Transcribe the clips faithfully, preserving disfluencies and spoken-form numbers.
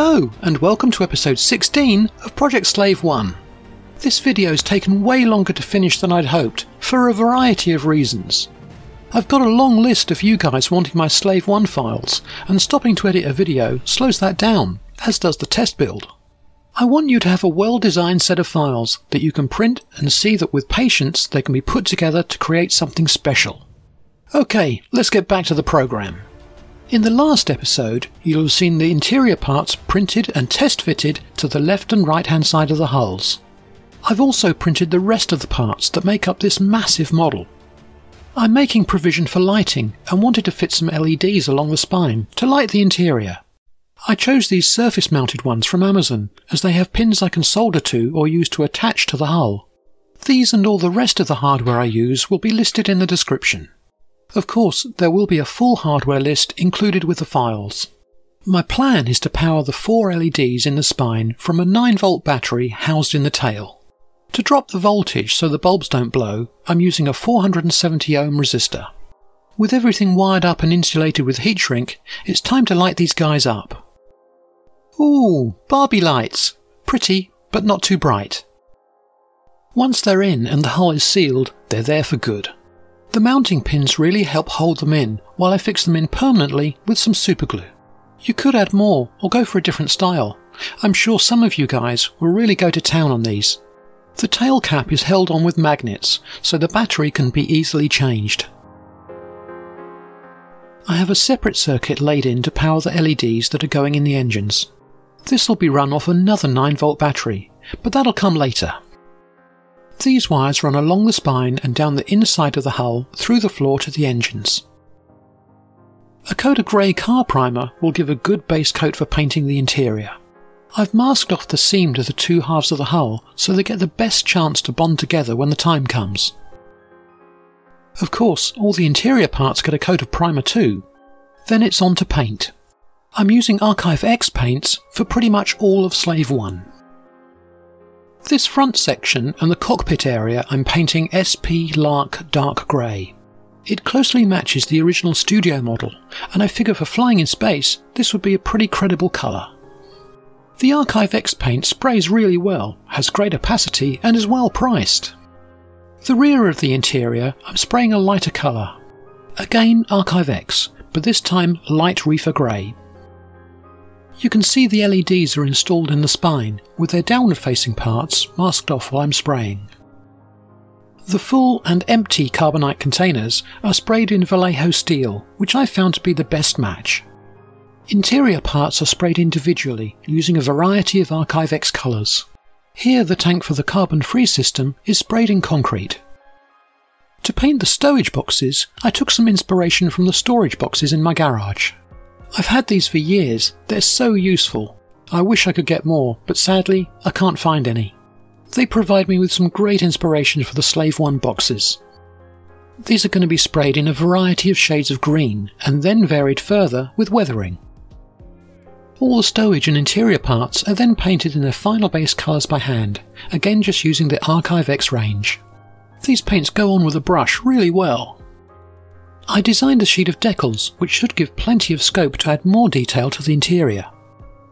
Hello and welcome to episode sixteen of Project Slave one. This video's taken way longer to finish than I'd hoped, for a variety of reasons. I've got a long list of you guys wanting my Slave one files, and stopping to edit a video slows that down, as does the test build. I want you to have a well-designed set of files that you can print and see that with patience they can be put together to create something special. Okay, let's get back to the program. In the last episode, you'll have seen the interior parts printed and test-fitted to the left and right-hand side of the hulls. I've also printed the rest of the parts that make up this massive model. I'm making provision for lighting and wanted to fit some L E Ds along the spine to light the interior. I chose these surface-mounted ones from Amazon, as they have pins I can solder to or use to attach to the hull. These and all the rest of the hardware I use will be listed in the description. Of course, there will be a full hardware list included with the files. My plan is to power the four L E Ds in the spine from a nine volt battery housed in the tail. To drop the voltage so the bulbs don't blow, I'm using a four hundred seventy ohm resistor. With everything wired up and insulated with heat shrink, it's time to light these guys up. Ooh, Barbie lights! Pretty, but not too bright. Once they're in and the hull is sealed, they're there for good. The mounting pins really help hold them in, while I fix them in permanently with some superglue. You could add more, or go for a different style. I'm sure some of you guys will really go to town on these. The tail cap is held on with magnets, so the battery can be easily changed. I have a separate circuit laid in to power the L E Ds that are going in the engines. This will be run off another nine volt battery, but that'll come later. These wires run along the spine and down the inside of the hull through the floor to the engines. A coat of grey car primer will give a good base coat for painting the interior. I've masked off the seam to the two halves of the hull so they get the best chance to bond together when the time comes. Of course, all the interior parts get a coat of primer too. Then it's on to paint. I'm using Archive X paints for pretty much all of Slave one. This front section and the cockpit area I'm painting S P Lark Dark Grey. It closely matches the original studio model, and I figure for flying in space this would be a pretty credible colour. The Archive X paint sprays really well, has great opacity and is well priced. The rear of the interior I'm spraying a lighter colour. Again Archive X, but this time light reefer grey. You can see the L E Ds are installed in the spine, with their downward-facing parts masked off while I'm spraying. The full and empty carbonite containers are sprayed in Vallejo steel, which I found to be the best match. Interior parts are sprayed individually, using a variety of Archive X colours. Here the tank for the carbon-free system is sprayed in concrete. To paint the stowage boxes, I took some inspiration from the storage boxes in my garage. I've had these for years, they're so useful. I wish I could get more, but sadly, I can't find any. They provide me with some great inspiration for the Slave one boxes. These are going to be sprayed in a variety of shades of green, and then varied further with weathering. All the stowage and interior parts are then painted in their final base colours by hand, again just using the Archive X range. These paints go on with a brush really well. I designed a sheet of decals, which should give plenty of scope to add more detail to the interior.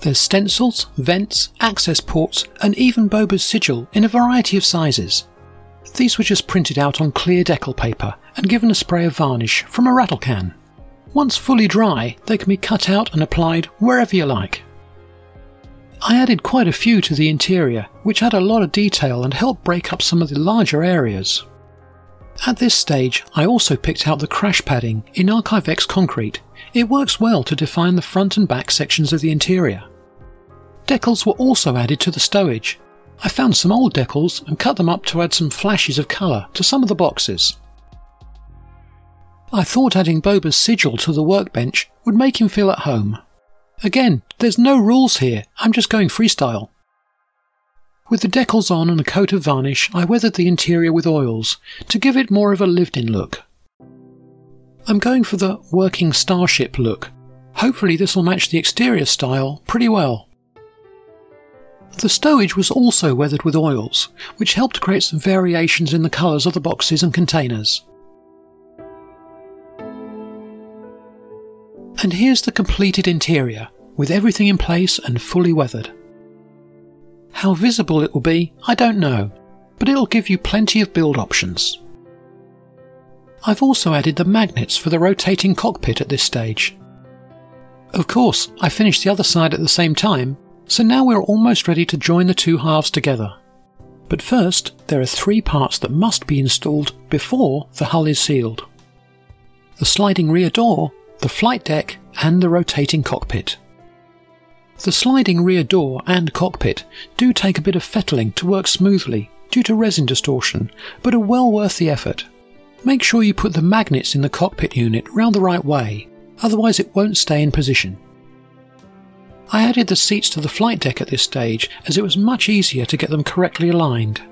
There's stencils, vents, access ports, and even Boba's sigil in a variety of sizes. These were just printed out on clear decal paper and given a spray of varnish from a rattle can. Once fully dry, they can be cut out and applied wherever you like. I added quite a few to the interior, which add a lot of detail and help break up some of the larger areas. At this stage, I also picked out the crash padding in Archive X concrete. It works well to define the front and back sections of the interior. Decals were also added to the stowage. I found some old decals and cut them up to add some flashes of colour to some of the boxes. I thought adding Boba's sigil to the workbench would make him feel at home. Again, there's no rules here, I'm just going freestyle. With the decals on and a coat of varnish, I weathered the interior with oils, to give it more of a lived-in look. I'm going for the working starship look. Hopefully this will match the exterior style pretty well. The stowage was also weathered with oils, which helped create some variations in the colours of the boxes and containers. And here's the completed interior, with everything in place and fully weathered. How visible it will be, I don't know, but it'll give you plenty of build options. I've also added the magnets for the rotating cockpit at this stage. Of course, I finished the other side at the same time, so now we're almost ready to join the two halves together. But first, there are three parts that must be installed before the hull is sealed: the sliding rear door, the flight deck, and the rotating cockpit. The sliding rear door and cockpit do take a bit of fettling to work smoothly due to resin distortion, but are well worth the effort. Make sure you put the magnets in the cockpit unit round the right way, otherwise it won't stay in position. I added the seats to the flight deck at this stage as it was much easier to get them correctly aligned.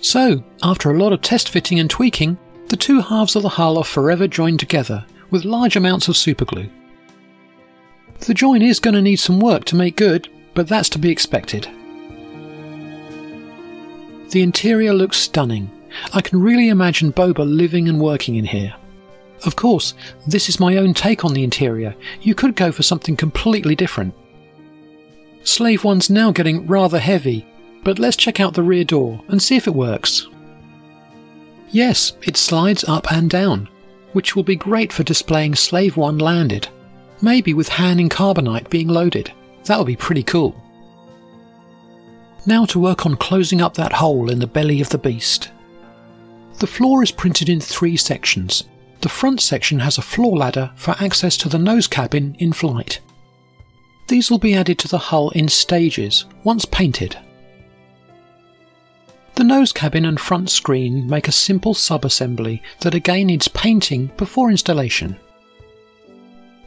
So, after a lot of test fitting and tweaking, the two halves of the hull are forever joined together with large amounts of superglue. The join is going to need some work to make good, but that's to be expected. The interior looks stunning. I can really imagine Boba living and working in here. Of course, this is my own take on the interior. You could go for something completely different. Slave one's now getting rather heavy, but let's check out the rear door and see if it works. Yes, it slides up and down, which will be great for displaying Slave one landed. Maybe with Han in carbonite being loaded. That'll be pretty cool. Now to work on closing up that hole in the belly of the beast. The floor is printed in three sections. The front section has a floor ladder for access to the nose cabin in flight. These will be added to the hull in stages, once painted. The nose cabin and front screen make a simple sub-assembly that again needs painting before installation.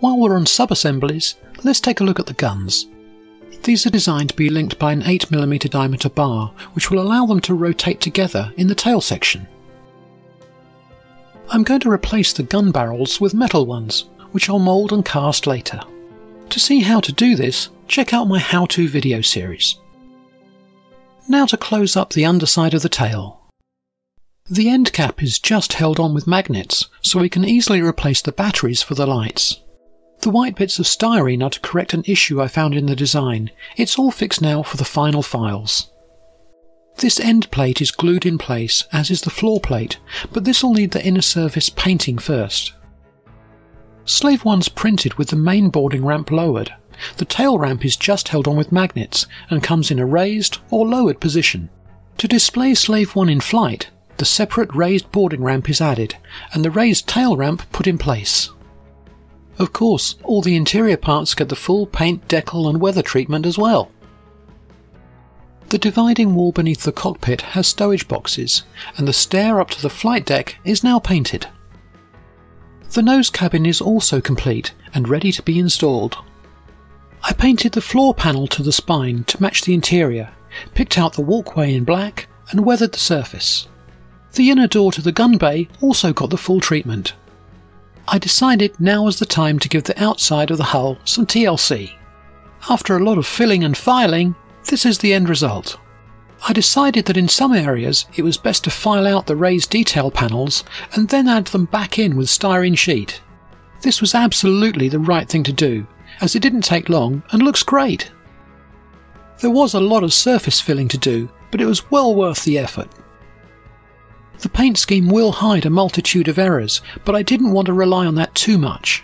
While we're on sub-assemblies, let's take a look at the guns. These are designed to be linked by an eight millimeter diameter bar, which will allow them to rotate together in the tail section. I'm going to replace the gun barrels with metal ones, which I'll mould and cast later. To see how to do this, check out my how-to video series. Now to close up the underside of the tail. The end cap is just held on with magnets, so we can easily replace the batteries for the lights. The white bits of styrene are to correct an issue I found in the design. It's all fixed now for the final files. This end plate is glued in place, as is the floor plate, but this will need the inner surface painting first. Slave one's printed with the main boarding ramp lowered. The tail ramp is just held on with magnets and comes in a raised or lowered position. To display Slave one in flight, the separate raised boarding ramp is added and the raised tail ramp put in place. Of course, all the interior parts get the full paint, decal and weather treatment as well. The dividing wall beneath the cockpit has stowage boxes, and the stair up to the flight deck is now painted. The nose cabin is also complete and ready to be installed. I painted the floor panel to the spine to match the interior, picked out the walkway in black and weathered the surface. The inner door to the gun bay also got the full treatment. I decided now was the time to give the outside of the hull some T L C. After a lot of filling and filing, this is the end result. I decided that in some areas it was best to file out the raised detail panels and then add them back in with styrene sheet. This was absolutely the right thing to do, as it didn't take long and looks great. There was a lot of surface filling to do, but it was well worth the effort. The paint scheme will hide a multitude of errors, but I didn't want to rely on that too much.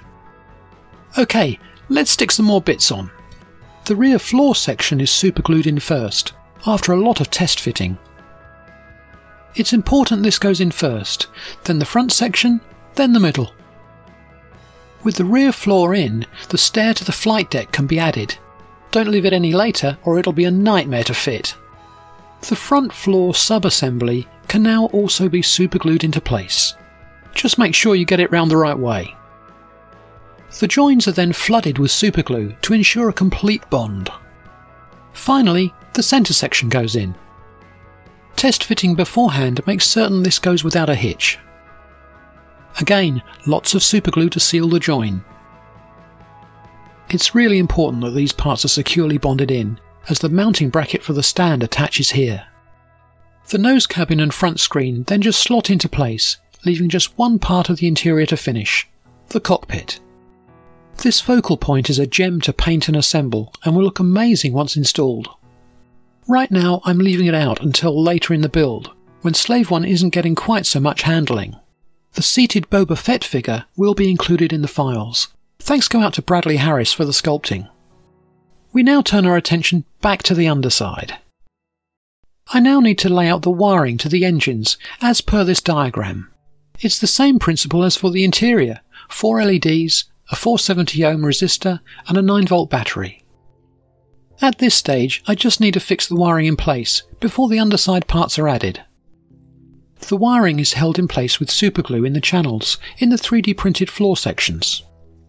Okay, let's stick some more bits on. The rear floor section is superglued in first, after a lot of test fitting. It's important this goes in first, then the front section, then the middle. With the rear floor in, the stair to the flight deck can be added. Don't leave it any later or it'll be a nightmare to fit. The front floor sub-assembly can now also be superglued into place. Just make sure you get it round the right way. The joins are then flooded with superglue to ensure a complete bond. Finally, the centre section goes in. Test fitting beforehand makes certain this goes without a hitch. Again, lots of superglue to seal the join. It's really important that these parts are securely bonded in, as the mounting bracket for the stand attaches here. The nose cabin and front screen then just slot into place, leaving just one part of the interior to finish, the cockpit. This focal point is a gem to paint and assemble, and will look amazing once installed. Right now I'm leaving it out until later in the build, when Slave one isn't getting quite so much handling. The seated Boba Fett figure will be included in the files. Thanks go out to Bradley Harris for the sculpting. We now turn our attention back to the underside. I now need to lay out the wiring to the engines, as per this diagram. It's the same principle as for the interior, four L E Ds, a four seventy ohm resistor and a nine volt battery. At this stage I just need to fix the wiring in place before the underside parts are added. The wiring is held in place with superglue in the channels in the three D printed floor sections.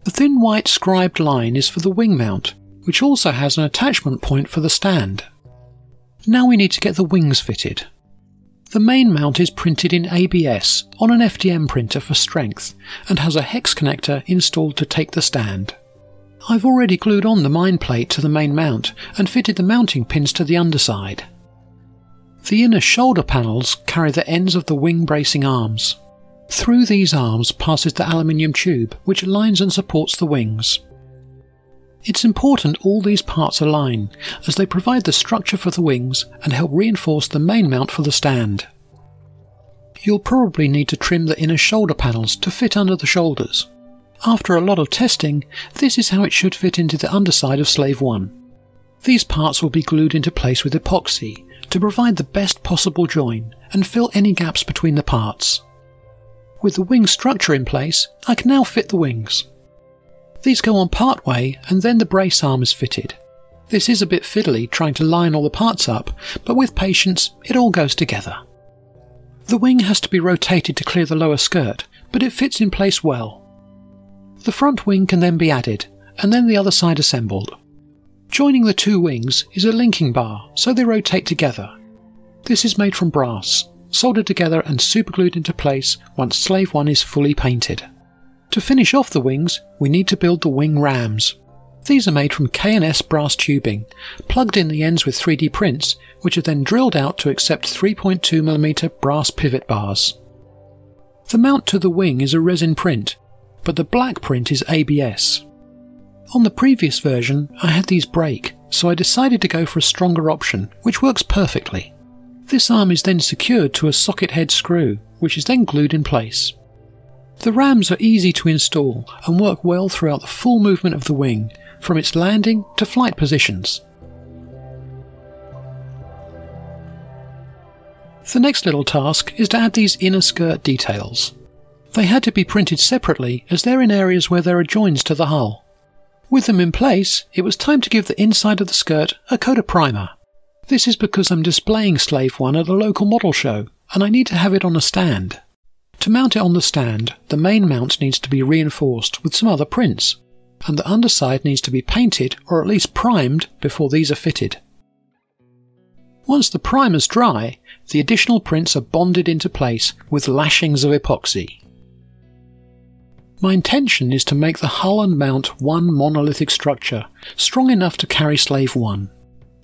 The thin white scribed line is for the wing mount, which also has an attachment point for the stand. Now we need to get the wings fitted. The main mount is printed in A B S on an F D M printer for strength and has a hex connector installed to take the stand. I've already glued on the mine plate to the main mount and fitted the mounting pins to the underside. The inner shoulder panels carry the ends of the wing bracing arms. Through these arms passes the aluminium tube which aligns and supports the wings. It's important all these parts align, as they provide the structure for the wings and help reinforce the main mount for the stand. You'll probably need to trim the inner shoulder panels to fit under the shoulders. After a lot of testing, this is how it should fit into the underside of Slave one. These parts will be glued into place with epoxy to provide the best possible join and fill any gaps between the parts. With the wing structure in place, I can now fit the wings. These go on part way and then the brace arm is fitted. This is a bit fiddly trying to line all the parts up, but with patience it all goes together. The wing has to be rotated to clear the lower skirt, but it fits in place well. The front wing can then be added, and then the other side assembled. Joining the two wings is a linking bar, so they rotate together. This is made from brass, soldered together and superglued into place once Slave one is fully painted. To finish off the wings, we need to build the wing rams. These are made from K and S brass tubing, plugged in the ends with three D prints, which are then drilled out to accept three point two millimeter brass pivot bars. The mount to the wing is a resin print, but the black print is A B S. On the previous version, I had these break, so I decided to go for a stronger option, which works perfectly. This arm is then secured to a socket head screw, which is then glued in place. The rams are easy to install and work well throughout the full movement of the wing, from its landing to flight positions. The next little task is to add these inner skirt details. They had to be printed separately as they're in areas where there are joins to the hull. With them in place, it was time to give the inside of the skirt a coat of primer. This is because I'm displaying Slave one at a local model show and I need to have it on a stand. To mount it on the stand, the main mount needs to be reinforced with some other prints, and the underside needs to be painted or at least primed before these are fitted. Once the primer's dry, the additional prints are bonded into place with lashings of epoxy. My intention is to make the hull and mount one monolithic structure, strong enough to carry Slave one.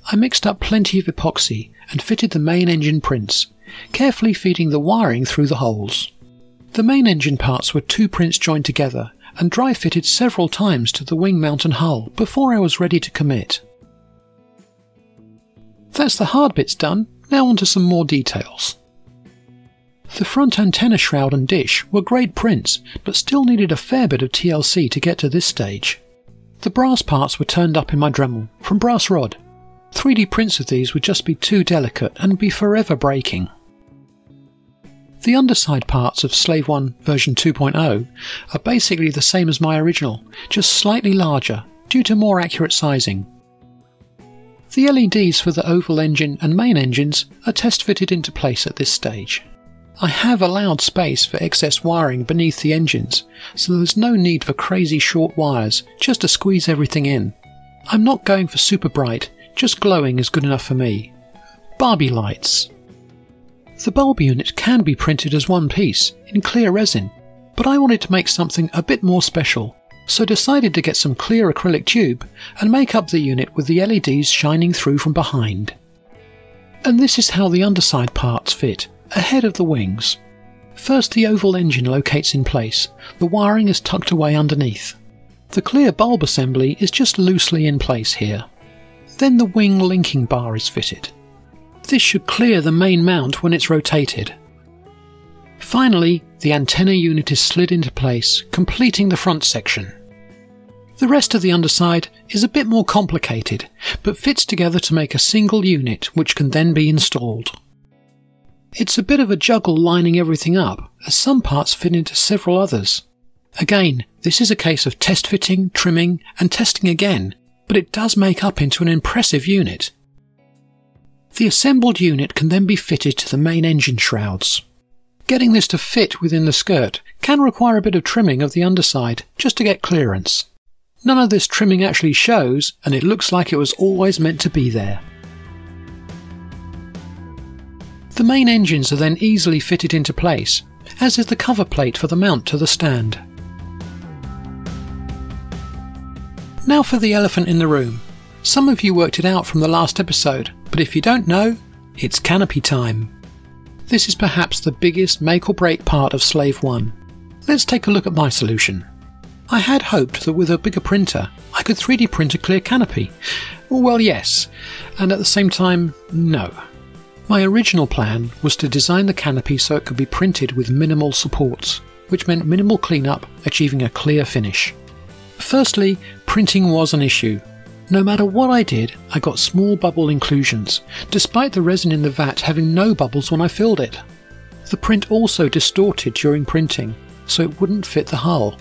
I mixed up plenty of epoxy and fitted the main engine prints, carefully feeding the wiring through the holes. The main engine parts were two prints joined together and dry fitted several times to the wing mount and hull before I was ready to commit. That's the hard bits done, now onto some more details. The front antenna shroud and dish were great prints but still needed a fair bit of T L C to get to this stage. The brass parts were turned up in my Dremel from brass rod. three D prints of these would just be too delicate and be forever breaking. The underside parts of Slave one version two point oh are basically the same as my original, just slightly larger due to more accurate sizing. The L E Ds for the oval engine and main engines are test fitted into place at this stage. I have allowed space for excess wiring beneath the engines, so there's no need for crazy short wires just to squeeze everything in. I'm not going for super bright, just glowing is good enough for me. Barbie lights. The bulb unit can be printed as one piece, in clear resin, but I wanted to make something a bit more special, so decided to get some clear acrylic tube and make up the unit with the L E Ds shining through from behind. And this is how the underside parts fit, ahead of the wings. First the oval engine locates in place, the wiring is tucked away underneath. The clear bulb assembly is just loosely in place here. Then the wing linking bar is fitted. This should clear the main mount when it's rotated. Finally, the antenna unit is slid into place, completing the front section. The rest of the underside is a bit more complicated, but fits together to make a single unit which can then be installed. It's a bit of a juggle lining everything up, as some parts fit into several others. Again, this is a case of test fitting, trimming, and testing again, but it does make up into an impressive unit. The assembled unit can then be fitted to the main engine shrouds. Getting this to fit within the skirt can require a bit of trimming of the underside just to get clearance. None of this trimming actually shows, and it looks like it was always meant to be there. The main engines are then easily fitted into place, as is the cover plate for the mount to the stand. Now for the elephant in the room. Some of you worked it out from the last episode, but if you don't know, it's canopy time. This is perhaps the biggest make or break part of Slave one. Let's take a look at my solution. I had hoped that with a bigger printer, I could three D print a clear canopy. Well, yes, and at the same time, no. My original plan was to design the canopy so it could be printed with minimal supports, which meant minimal cleanup, achieving a clear finish. Firstly, printing was an issue. No matter what I did, I got small bubble inclusions, despite the resin in the vat having no bubbles when I filled it. The print also distorted during printing, so it wouldn't fit the hull.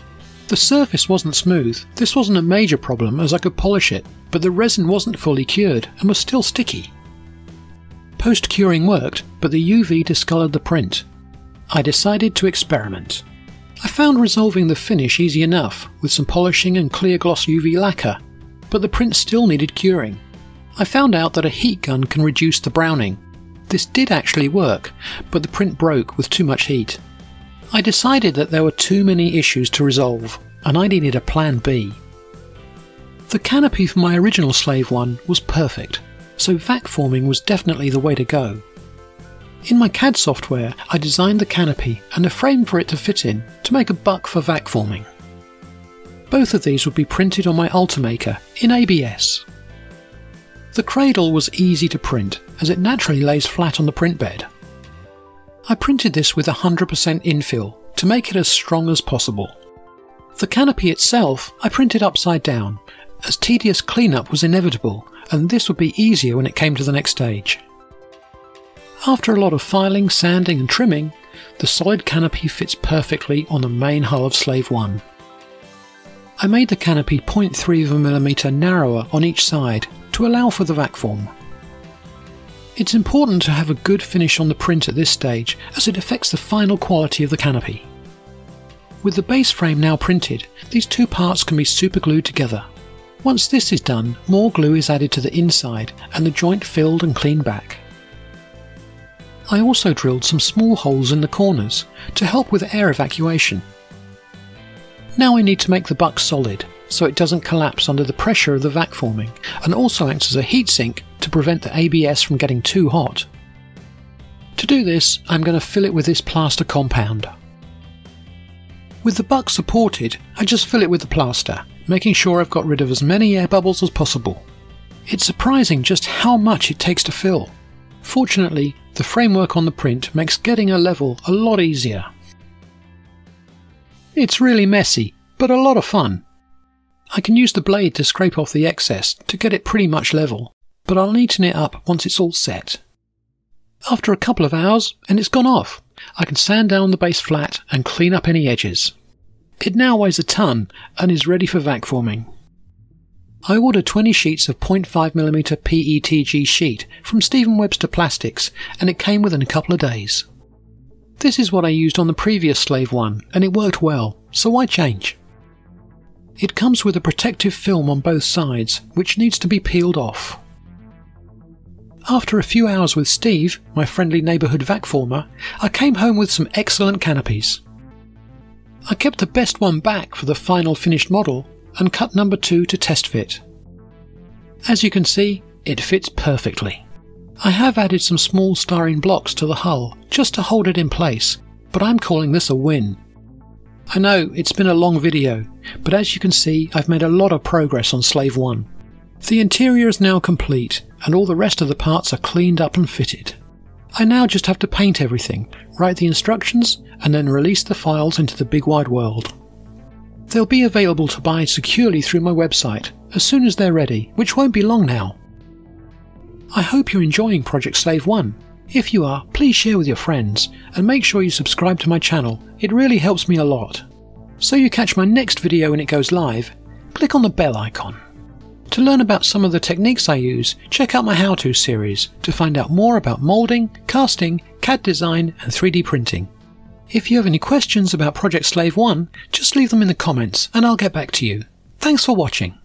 The surface wasn't smooth. This wasn't a major problem as I could polish it, but the resin wasn't fully cured and was still sticky. Post-curing worked, but the U V discoloured the print. I decided to experiment. I found resolving the finish easy enough with some polishing and clear gloss U V lacquer, but the print still needed curing. I found out that a heat gun can reduce the browning. This did actually work, but the print broke with too much heat. I decided that there were too many issues to resolve, and I needed a plan B. The canopy for my original Slave one was perfect, so vac forming was definitely the way to go. In my C A D software, I designed the canopy and a frame for it to fit in to make a buck for vac forming. Both of these would be printed on my Ultimaker in A B S. The cradle was easy to print as it naturally lays flat on the print bed. I printed this with one hundred percent infill to make it as strong as possible. The canopy itself I printed upside down, as tedious cleanup was inevitable, and this would be easier when it came to the next stage. After a lot of filing, sanding and trimming, the solid canopy fits perfectly on the main hull of Slave one. I made the canopy zero point three of a millimetre narrower on each side to allow for the vac form. It's important to have a good finish on the print at this stage as it affects the final quality of the canopy. With the base frame now printed, these two parts can be superglued together. Once this is done, more glue is added to the inside and the joint filled and cleaned back. I also drilled some small holes in the corners to help with air evacuation. Now I need to make the buck solid so it doesn't collapse under the pressure of the vac forming, and also acts as a heat sink to prevent the A B S from getting too hot. To do this, I'm going to fill it with this plaster compound. With the buck supported, I just fill it with the plaster, making sure I've got rid of as many air bubbles as possible. It's surprising just how much it takes to fill. Fortunately, the framework on the print makes getting a level a lot easier. It's really messy, but a lot of fun. I can use the blade to scrape off the excess to get it pretty much level, but I'll neaten it up once it's all set. After a couple of hours, and it's gone off, I can sand down the base flat and clean up any edges. It now weighs a ton and is ready for vac forming. I ordered twenty sheets of zero point five millimetre P E T G sheet from Stephen Webster Plastics, and it came within a couple of days. This is what I used on the previous Slave one, and it worked well, so why change? It comes with a protective film on both sides, which needs to be peeled off. After a few hours with Steve, my friendly neighbourhood vac former, I came home with some excellent canopies. I kept the best one back for the final finished model and cut number two to test fit. As you can see, it fits perfectly. I have added some small styrene blocks to the hull just to hold it in place, but I'm calling this a win. I know it's been a long video, but as you can see, I've made a lot of progress on Slave one. The interior is now complete, and all the rest of the parts are cleaned up and fitted. I now just have to paint everything, write the instructions, and then release the files into the big wide world. They'll be available to buy securely through my website as soon as they're ready, which won't be long now. I hope you're enjoying Project Slave one. If you are, please share with your friends, and make sure you subscribe to my channel, it really helps me a lot. So you catch my next video when it goes live, click on the bell icon. To learn about some of the techniques I use, check out my how-to series to find out more about moulding, casting, C A D design and three D printing. If you have any questions about Project Slave one, just leave them in the comments and I'll get back to you. Thanks for watching.